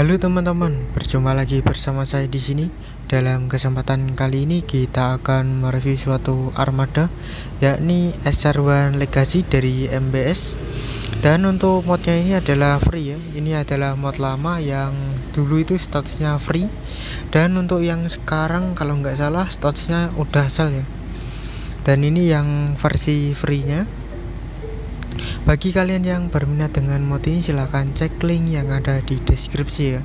Halo teman-teman, berjumpa lagi bersama saya di sini. Dalam kesempatan kali ini kita akan mereview suatu armada, yakni SR-1 Legacy dari MBS. Dan untuk modnya ini adalah free ya. Ini adalah mod lama yang dulu itu statusnya free. Dan untuk yang sekarang kalau nggak salah statusnya udah sale ya. Dan ini yang versi free-nya. Bagi kalian yang berminat dengan mod ini silahkan cek link yang ada di deskripsi ya.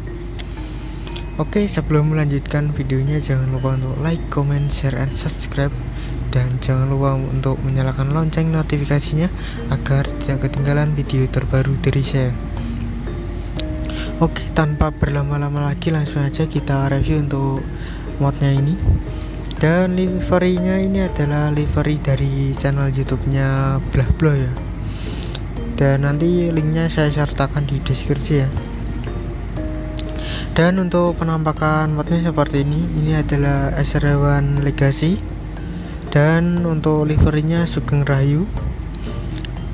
Oke, sebelum melanjutkan videonya jangan lupa untuk like, comment, share, and subscribe. Dan jangan lupa untuk menyalakan lonceng notifikasinya agar tidak ketinggalan video terbaru dari saya. Oke, tanpa berlama-lama lagi langsung aja kita review untuk modnya ini. Dan liverynya ini adalah livery dari channel YouTube-nya Blahblo ya. Dan nanti linknya saya sertakan di deskripsi ya. Dan untuk penampakan modnya seperti ini adalah SR-1 Legacy. Dan untuk liverynya Sugeng Rahayu.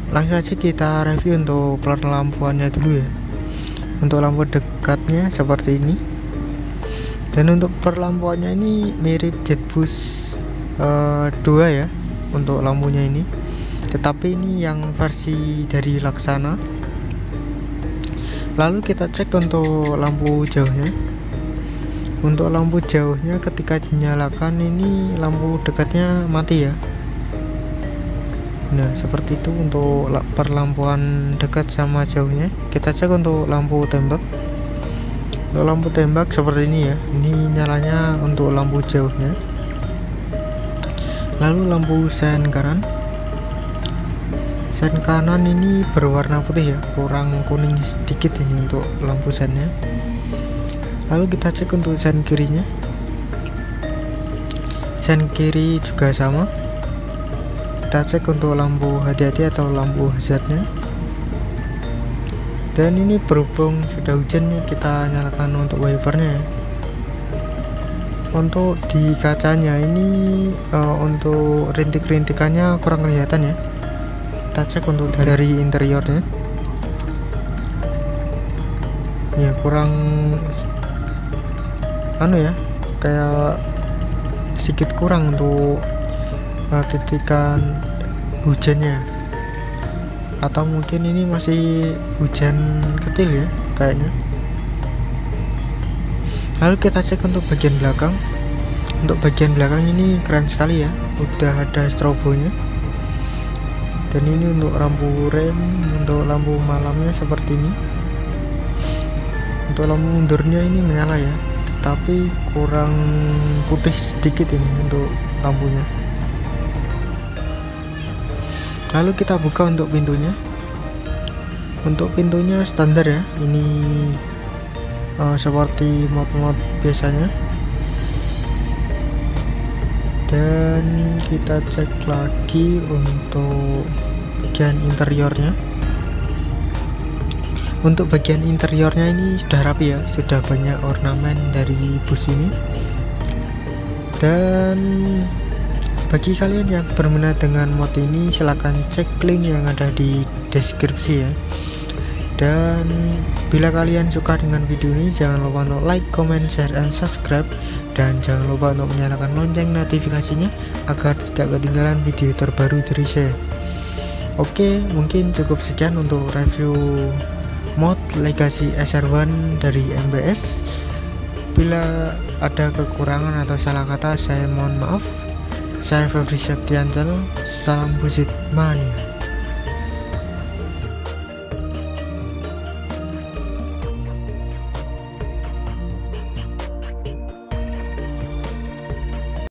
Langsung aja kita review untuk perlampuannya dulu ya. Untuk lampu dekatnya seperti ini. Dan untuk perlampuannya ini mirip Jetbus 2 ya. Untuk lampunya ini, tetapi ini yang versi dari Laksana. Lalu kita cek untuk lampu jauhnya. Untuk lampu jauhnya ketika dinyalakan ini lampu dekatnya mati ya. Nah seperti itu untuk perlampuan dekat sama jauhnya. Kita cek untuk lampu tembak. Untuk lampu tembak seperti ini ya. Ini nyalanya untuk lampu jauhnya. Lalu lampu sen kanan. Sen kanan ini berwarna putih ya, kurang kuning sedikit ini untuk lampu sennya. Lalu kita cek untuk sen kirinya. Sen kiri juga sama. Kita cek untuk lampu hati-hati atau lampu hazardnya. Dan ini berhubung sudah hujannya kita nyalakan untuk wipernya. Untuk di kacanya ini untuk rintik-rintikannya kurang kelihatan ya. Kita cek untuk dari interiornya ya, kurang anu ya, kayak sedikit kurang untuk titikan hujannya, atau mungkin ini masih hujan kecil ya kayaknya. Lalu kita cek untuk bagian belakang. Untuk bagian belakang ini keren sekali ya, udah ada strobonya. Dan ini untuk lampu rem, untuk lampu malamnya seperti ini. Untuk lampu mundurnya ini menyala ya, tetapi kurang putih sedikit ini untuk lampunya. Lalu kita buka untuk pintunya. Untuk pintunya standar ya, ini seperti mod-mod biasanya. Dan kita cek lagi untuk bagian interiornya. Untuk bagian interiornya ini sudah rapi ya, sudah banyak ornamen dari bus ini. Dan bagi kalian yang berminat dengan mod ini silahkan cek link yang ada di deskripsi ya. Dan bila kalian suka dengan video ini jangan lupa untuk like, comment, share, and subscribe. Dan jangan lupa untuk menyalakan lonceng notifikasinya agar tidak ketinggalan video terbaru dari saya. Oke, mungkin cukup sekian untuk review mod Legacy SR-1 dari MBS. Bila ada kekurangan atau salah kata saya mohon maaf. Saya Febri Septian, salam BUSSID mania.